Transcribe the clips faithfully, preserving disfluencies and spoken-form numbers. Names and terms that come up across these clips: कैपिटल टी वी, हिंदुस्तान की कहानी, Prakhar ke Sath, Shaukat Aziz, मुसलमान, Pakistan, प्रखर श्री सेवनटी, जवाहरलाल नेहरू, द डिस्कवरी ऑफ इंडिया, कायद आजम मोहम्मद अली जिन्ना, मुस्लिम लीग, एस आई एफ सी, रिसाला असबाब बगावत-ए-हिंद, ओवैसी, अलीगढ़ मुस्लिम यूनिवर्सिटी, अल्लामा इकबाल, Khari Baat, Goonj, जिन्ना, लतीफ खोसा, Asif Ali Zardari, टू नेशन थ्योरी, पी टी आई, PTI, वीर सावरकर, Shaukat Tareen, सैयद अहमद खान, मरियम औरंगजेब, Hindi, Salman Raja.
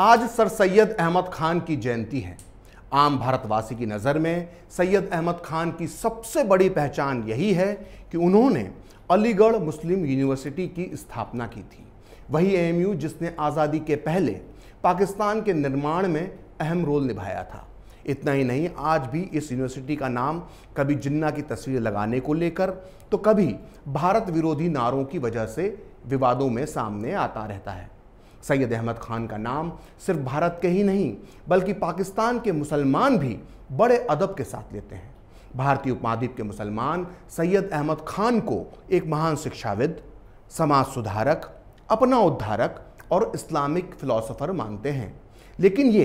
आज सर सैयद अहमद खान की जयंती है। आम भारतवासी की नज़र में सैयद अहमद खान की सबसे बड़ी पहचान यही है कि उन्होंने अलीगढ़ मुस्लिम यूनिवर्सिटी की स्थापना की थी, वही ए एम यू जिसने आज़ादी के पहले पाकिस्तान के निर्माण में अहम रोल निभाया था। इतना ही नहीं, आज भी इस यूनिवर्सिटी का नाम कभी जिन्ना की तस्वीर लगाने को लेकर तो कभी भारत विरोधी नारों की वजह से विवादों में सामने आता रहता है। सैयद अहमद खान का नाम सिर्फ भारत के ही नहीं बल्कि पाकिस्तान के मुसलमान भी बड़े अदब के साथ लेते हैं। भारतीय उपमहाद्वीप के मुसलमान सैयद अहमद खान को एक महान शिक्षाविद, समाज सुधारक, अपना उद्धारक और इस्लामिक फिलोसोफर मानते हैं, लेकिन ये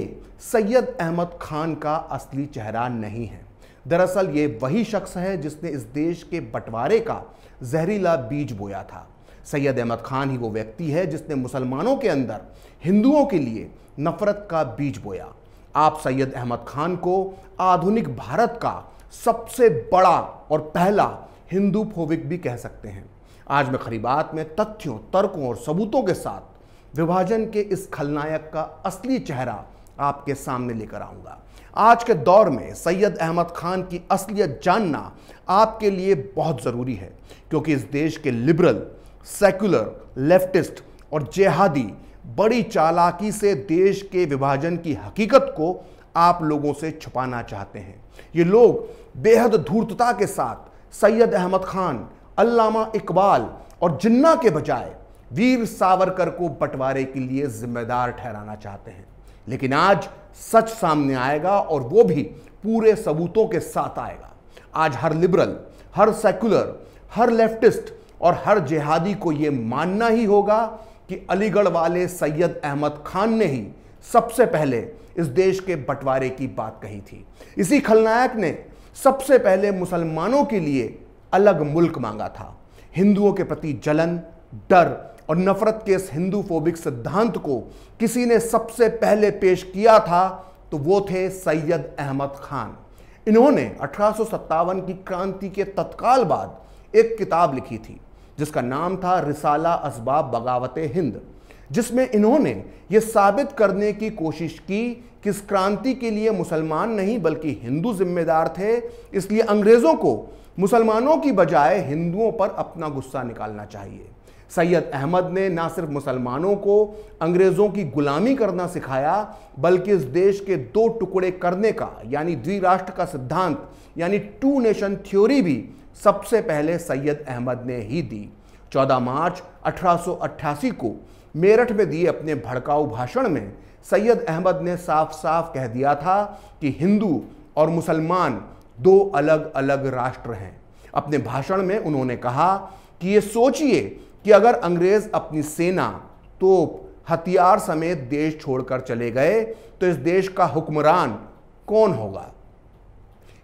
सैयद अहमद खान का असली चेहरा नहीं है। दरअसल ये वही शख्स है जिसने इस देश के बंटवारे का जहरीला बीज बोया था। सैयद अहमद खान ही वो व्यक्ति है जिसने मुसलमानों के अंदर हिंदुओं के लिए नफरत का बीज बोया। आप सैयद अहमद खान को आधुनिक भारत का सबसे बड़ा और पहला हिंदू फोबिक भी कह सकते हैं। आज मैं खरीबात में तथ्यों, तर्कों और सबूतों के साथ विभाजन के इस खलनायक का असली चेहरा आपके सामने लेकर आऊँगा। आज के दौर में सैयद अहमद खान की असलियत जानना आपके लिए बहुत ज़रूरी है, क्योंकि इस देश के लिबरल, सेकुलर, लेफ्टिस्ट और जेहादी बड़ी चालाकी से देश के विभाजन की हकीकत को आप लोगों से छुपाना चाहते हैं। ये लोग बेहद धूर्तता के साथ सैयद अहमद खान, अल्लामा इकबाल और जिन्ना के बजाय वीर सावरकर को बंटवारे के लिए जिम्मेदार ठहराना चाहते हैं, लेकिन आज सच सामने आएगा और वो भी पूरे सबूतों के साथ आएगा। आज हर लिबरल, हर सेकुलर, हर लेफ्टिस्ट और हर जिहादी को ये मानना ही होगा कि अलीगढ़ वाले सैयद अहमद खान ने ही सबसे पहले इस देश के बंटवारे की बात कही थी। इसी खलनायक ने सबसे पहले मुसलमानों के लिए अलग मुल्क मांगा था। हिंदुओं के प्रति जलन, डर और नफरत के इस हिंदू फोबिक सिद्धांत को किसी ने सबसे पहले पेश किया था तो वो थे सैयद अहमद खान। इन्होंने अठारह सौ सत्तावन की क्रांति के तत्काल बाद एक किताब लिखी थी जिसका नाम था रिसाला असबाब बगावत-ए-हिंद, जिसमें इन्होंने ये साबित करने की कोशिश की कि इस क्रांति के लिए मुसलमान नहीं बल्कि हिंदू जिम्मेदार थे, इसलिए अंग्रेज़ों को मुसलमानों की बजाय हिंदुओं पर अपना गुस्सा निकालना चाहिए। सैयद अहमद ने ना सिर्फ मुसलमानों को अंग्रेज़ों की गुलामी करना सिखाया बल्कि इस देश के दो टुकड़े करने का यानी द्विराष्ट्र का सिद्धांत यानी टू नेशन थ्योरी भी सबसे पहले सैयद अहमद ने ही दी। चौदह मार्च अठारह सौ अट्ठासी को मेरठ में दिए अपने भड़काऊ भाषण में सैयद अहमद ने साफ साफ कह दिया था कि हिंदू और मुसलमान दो अलग अलग राष्ट्र हैं। अपने भाषण में उन्होंने कहा कि ये सोचिए कि अगर अंग्रेज अपनी सेना, तोप, हथियार समेत देश छोड़कर चले गए तो इस देश का हुक्मरान कौन होगा?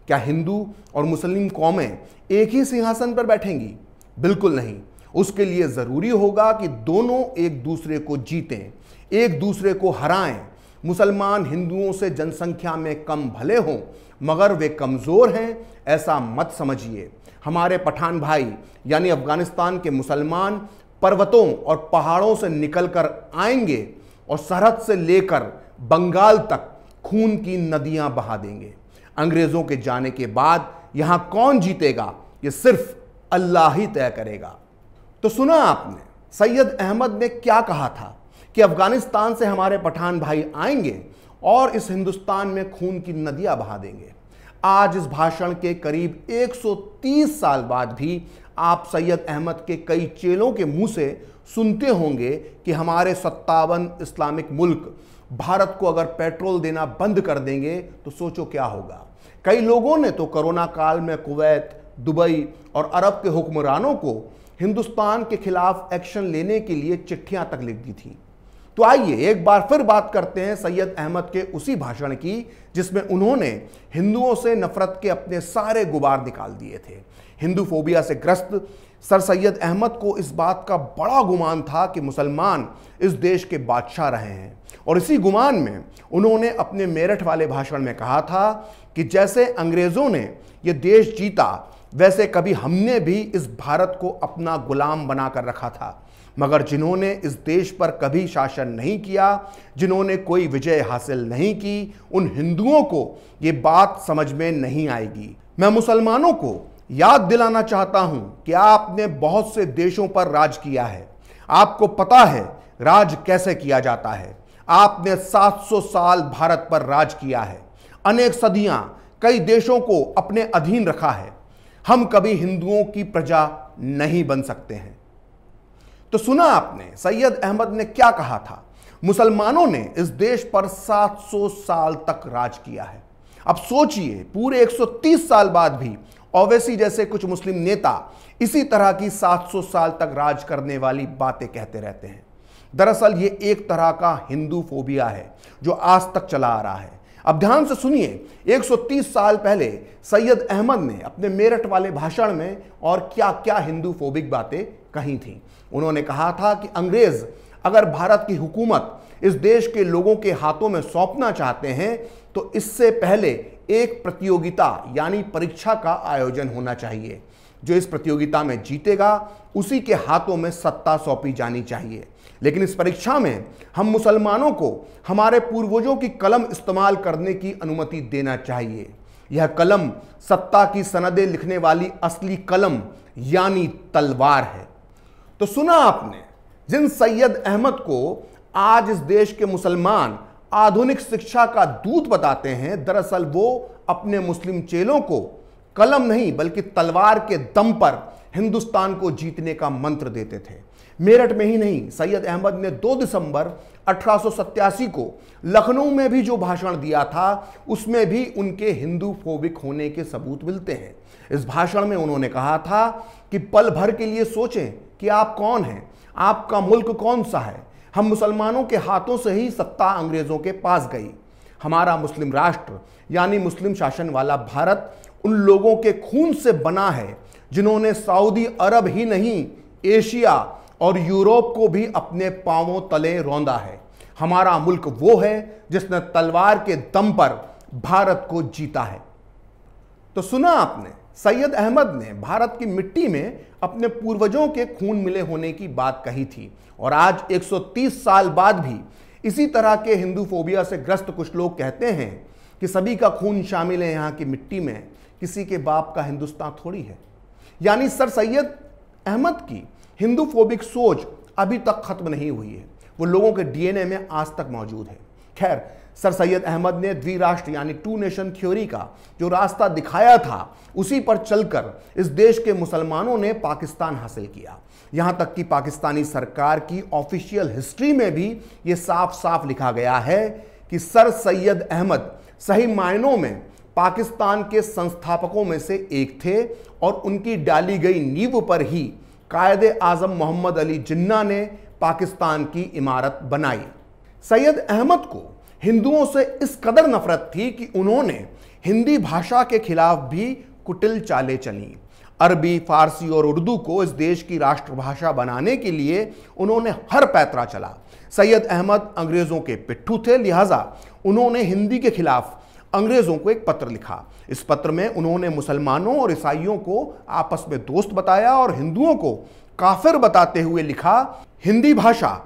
क्या हिंदू और मुस्लिम कौमें एक ही सिंहासन पर बैठेंगी? बिल्कुल नहीं। उसके लिए ज़रूरी होगा कि दोनों एक दूसरे को जीतें, एक दूसरे को हराएं। मुसलमान हिंदुओं से जनसंख्या में कम भले हों मगर वे कमज़ोर हैं, ऐसा मत समझिए। हमारे पठान भाई यानी अफ़गानिस्तान के मुसलमान पर्वतों और पहाड़ों से निकलकर आएंगे और सरहद से लेकर बंगाल तक खून की नदियां बहा देंगे। अंग्रेज़ों के जाने के बाद यहाँ कौन जीतेगा ये सिर्फ अल्लाह ही तय करेगा। तो सुना आपने सैयद अहमद ने क्या कहा था कि अफ़गानिस्तान से हमारे पठान भाई आएंगे और इस हिंदुस्तान में खून की नदियां बहा देंगे। आज इस भाषण के करीब एक सौ तीस साल बाद भी आप सैयद अहमद के कई चेलों के मुंह से सुनते होंगे कि हमारे सत्तावन इस्लामिक मुल्क भारत को अगर पेट्रोल देना बंद कर देंगे तो सोचो क्या होगा। कई लोगों ने तो कोरोना काल में कुवैत, दुबई और अरब के हुक्मरानों को हिंदुस्तान के खिलाफ एक्शन लेने के लिए चिट्ठियां तक लिख दी थी। तो आइए एक बार फिर बात करते हैं सैयद अहमद के उसी भाषण की जिसमें उन्होंने हिंदुओं से नफरत के अपने सारे गुबार निकाल दिए थे। हिंदू फोबिया से ग्रस्त सर सैयद अहमद को इस बात का बड़ा गुमान था कि मुसलमान इस देश के बादशाह रहे हैं और इसी गुमान में उन्होंने अपने मेरठ वाले भाषण में कहा था कि जैसे अंग्रेज़ों ने ये देश जीता वैसे कभी हमने भी इस भारत को अपना गुलाम बनाकर रखा था। मगर जिन्होंने इस देश पर कभी शासन नहीं किया, जिन्होंने कोई विजय हासिल नहीं की, उन हिंदुओं को ये बात समझ में नहीं आएगी। मैं मुसलमानों को याद दिलाना चाहता हूँ कि आपने बहुत से देशों पर राज किया है, आपको पता है राज कैसे किया जाता है। आपने सात सौ साल भारत पर राज किया है, अनेक सदियाँ कई देशों को अपने अधीन रखा है। हम कभी हिंदुओं की प्रजा नहीं बन सकते हैं। तो सुना आपने सैयद अहमद ने क्या कहा था, मुसलमानों ने इस देश पर सात सौ साल तक राज किया है। अब सोचिए पूरे एक सौ तीस साल बाद भी ओवैसी जैसे कुछ मुस्लिम नेता इसी तरह की सात सौ साल तक राज करने वाली बातें कहते रहते हैं। दरअसल ये एक तरह का हिंदू फोबिया है जो आज तक चला आ रहा है। अब ध्यान से सुनिए, एक सौ तीस साल पहले सैयद अहमद ने अपने मेरठ वाले भाषण में और क्या क्या हिंदू फोबिक बातें कही थीं। उन्होंने कहा था कि अंग्रेज़ अगर भारत की हुकूमत इस देश के लोगों के हाथों में सौंपना चाहते हैं तो इससे पहले एक प्रतियोगिता यानी परीक्षा का आयोजन होना चाहिए। जो इस प्रतियोगिता में जीतेगा उसी के हाथों में सत्ता सौंपी जानी चाहिए। लेकिन इस परीक्षा में हम मुसलमानों को हमारे पूर्वजों की कलम इस्तेमाल करने की अनुमति देना चाहिए। यह कलम सत्ता की सनदें लिखने वाली असली कलम यानी तलवार है। तो सुना आपने, जिन सैयद अहमद को आज इस देश के मुसलमान आधुनिक शिक्षा का दूत बताते हैं, दरअसल वो अपने मुस्लिम चेलों को कलम नहीं बल्कि तलवार के दम पर हिंदुस्तान को जीतने का मंत्र देते थे। मेरठ में ही नहीं, सैयद अहमद ने दो दिसंबर अठारह सौ सत्तासी को लखनऊ में भी जो भाषण दिया था उसमें भी उनके हिंदू फोबिक होने के सबूत मिलते हैं। इस भाषण में उन्होंने कहा था कि पल भर के लिए सोचें कि आप कौन हैं, आपका मुल्क कौन सा है। हम मुसलमानों के हाथों से ही सत्ता अंग्रेज़ों के पास गई। हमारा मुस्लिम राष्ट्र यानी मुस्लिम शासन वाला भारत उन लोगों के खून से बना है जिन्होंने सऊदी अरब ही नहीं, एशिया और यूरोप को भी अपने पांवों तले रौंदा है। हमारा मुल्क वो है जिसने तलवार के दम पर भारत को जीता है। तो सुना आपने, सैयद अहमद ने भारत की मिट्टी में अपने पूर्वजों के खून मिले होने की बात कही थी। और आज एक सौ तीस साल बाद भी इसी तरह के हिंदू फोबिया से ग्रस्त कुछ लोग कहते हैं कि सभी का खून शामिल है यहाँ की मिट्टी में, किसी के बाप का हिंदुस्तान थोड़ी है। यानी सर सैयद अहमद की हिंदू फोबिक सोच अभी तक ख़त्म नहीं हुई है, वो लोगों के डी एन ए में आज तक मौजूद है। खैर, सर सैयद अहमद ने द्विराष्ट्र यानी टू नेशन थ्योरी का जो रास्ता दिखाया था उसी पर चलकर इस देश के मुसलमानों ने पाकिस्तान हासिल किया। यहाँ तक कि पाकिस्तानी सरकार की ऑफिशियल हिस्ट्री में भी ये साफ साफ लिखा गया है कि सर सैयद अहमद सही मायनों में पाकिस्तान के संस्थापकों में से एक थे और उनकी डाली गई नींव पर ही कायद आजम मोहम्मद अली जिन्ना ने पाकिस्तान की इमारत बनाई। सैयद अहमद को हिंदुओं से इस कदर नफरत थी कि उन्होंने हिंदी भाषा के खिलाफ भी कुटिल चालें चलीं। अरबी, फारसी और उर्दू को इस देश की राष्ट्रभाषा बनाने के लिए उन्होंने हर पैतरा चला। सैयद अहमद अंग्रेज़ों के पिट्ठू थे, लिहाजा उन्होंने हिंदी के खिलाफ अंग्रेज़ों को एक पत्र लिखा। इस पत्र में उन्होंने मुसलमानों और ईसाइयों को आपस में दोस्त बताया और हिंदुओं को काफिर बताते हुए लिखा, हिंदी भाषा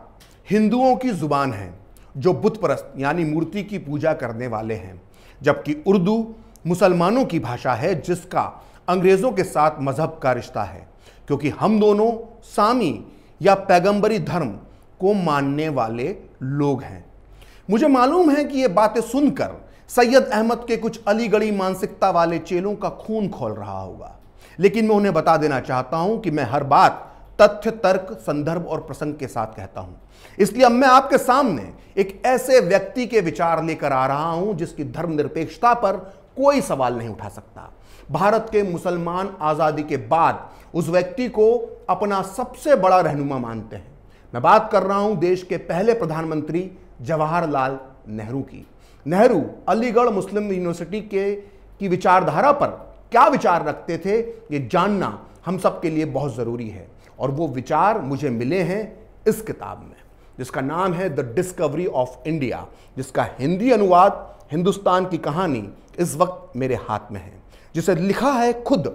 हिंदुओं की ज़ुबान है जो बुत परस्त यानी मूर्ति की पूजा करने वाले हैं, जबकि उर्दू मुसलमानों की भाषा है जिसका अंग्रेज़ों के साथ मजहब का रिश्ता है, क्योंकि हम दोनों सामी या पैगंबरी धर्म को मानने वाले लोग हैं। मुझे मालूम है कि ये बातें सुनकर सैयद अहमद के कुछ अलीगढ़ी मानसिकता वाले चेलों का खून खौल रहा होगा, लेकिन मैं उन्हें बता देना चाहता हूँ कि मैं हर बात तथ्य, तर्क, संदर्भ और प्रसंग के साथ कहता हूं। इसलिए अब मैं आपके सामने एक ऐसे व्यक्ति के विचार लेकर आ रहा हूं जिसकी धर्मनिरपेक्षता पर कोई सवाल नहीं उठा सकता। भारत के मुसलमान आज़ादी के बाद उस व्यक्ति को अपना सबसे बड़ा रहनुमा मानते हैं। मैं बात कर रहा हूं देश के पहले प्रधानमंत्री जवाहरलाल नेहरू की। नेहरू अलीगढ़ मुस्लिम यूनिवर्सिटी के की विचारधारा पर क्या विचार रखते थे, ये जानना हम सब के लिए बहुत ज़रूरी है। और वो विचार मुझे मिले हैं इस किताब में जिसका नाम है द डिस्कवरी ऑफ इंडिया, जिसका हिंदी अनुवाद हिंदुस्तान की कहानी इस वक्त मेरे हाथ में है, जिसे लिखा है खुद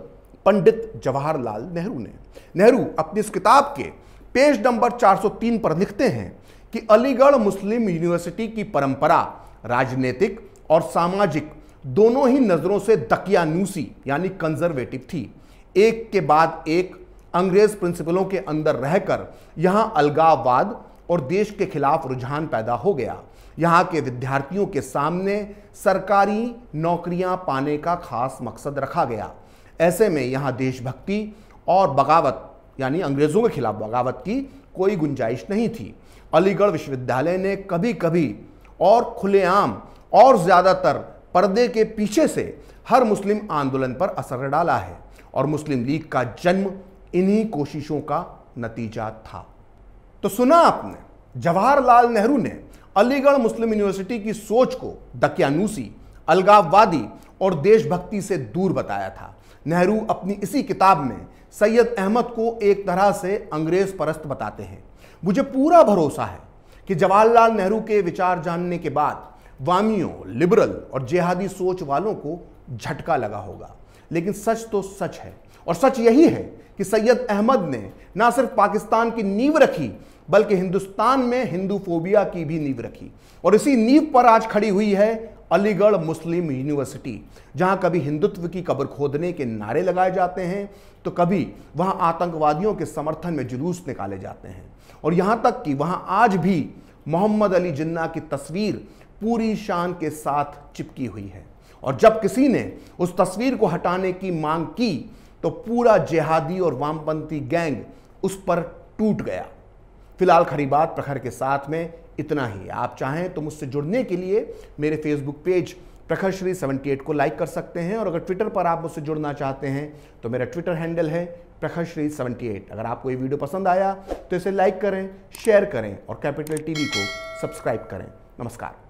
पंडित जवाहरलाल नेहरू ने। नेहरू अपनी इस किताब के पेज नंबर चार सौ तीन पर लिखते हैं कि अलीगढ़ मुस्लिम यूनिवर्सिटी की परंपरा राजनीतिक और सामाजिक दोनों ही नज़रों से दकियानूसी यानी कंजर्वेटिव थी। एक के बाद एक अंग्रेज प्रिंसिपलों के अंदर रहकर यहाँ अलगाववाद और देश के खिलाफ रुझान पैदा हो गया। यहाँ के विद्यार्थियों के सामने सरकारी नौकरियाँ पाने का खास मकसद रखा गया। ऐसे में यहाँ देशभक्ति और बगावत यानी अंग्रेज़ों के खिलाफ बगावत की कोई गुंजाइश नहीं थी। अलीगढ़ विश्वविद्यालय ने कभी कभी और खुलेआम और ज़्यादातर पर्दे के पीछे से हर मुस्लिम आंदोलन पर असर डाला है और मुस्लिम लीग का जन्म इन्हीं कोशिशों का नतीजा था। तो सुना आपने, जवाहरलाल नेहरू ने अलीगढ़ मुस्लिम यूनिवर्सिटी की सोच को दकियानूसी, अलगाववादी और देशभक्ति से दूर बताया था। नेहरू अपनी इसी किताब में सैयद अहमद को एक तरह से अंग्रेज परस्त बताते हैं। मुझे पूरा भरोसा है कि जवाहरलाल नेहरू के विचार जानने के बाद वामियों, लिबरल और जिहादी सोच वालों को झटका लगा होगा, लेकिन सच तो सच है। और सच यही है कि सैयद अहमद ने ना सिर्फ पाकिस्तान की नींव रखी बल्कि हिंदुस्तान में हिंदूफोबिया की भी नींव रखी, और इसी नींव पर आज खड़ी हुई है अलीगढ़ मुस्लिम यूनिवर्सिटी, जहां कभी हिंदुत्व की कब्र खोदने के नारे लगाए जाते हैं तो कभी वहां आतंकवादियों के समर्थन में जुलूस निकाले जाते हैं, और यहां तक कि वहां आज भी मोहम्मद अली जिन्ना की तस्वीर पूरी शान के साथ चिपकी हुई है। और जब किसी ने उस तस्वीर को हटाने की मांग की तो पूरा जिहादी और वामपंथी गैंग उस पर टूट गया। फिलहाल खरी बात प्रखर के साथ में इतना ही। आप चाहें तो मुझसे जुड़ने के लिए मेरे फेसबुक पेज प्रखर श्री सेवनटी को लाइक कर सकते हैं, और अगर ट्विटर पर आप मुझसे जुड़ना चाहते हैं तो मेरा ट्विटर हैंडल है प्रखर श्री सेवनटी एट। अगर आपको ये वीडियो पसंद आया तो इसे लाइक करें, शेयर करें और कैपिटल टी वी को सब्सक्राइब करें। नमस्कार।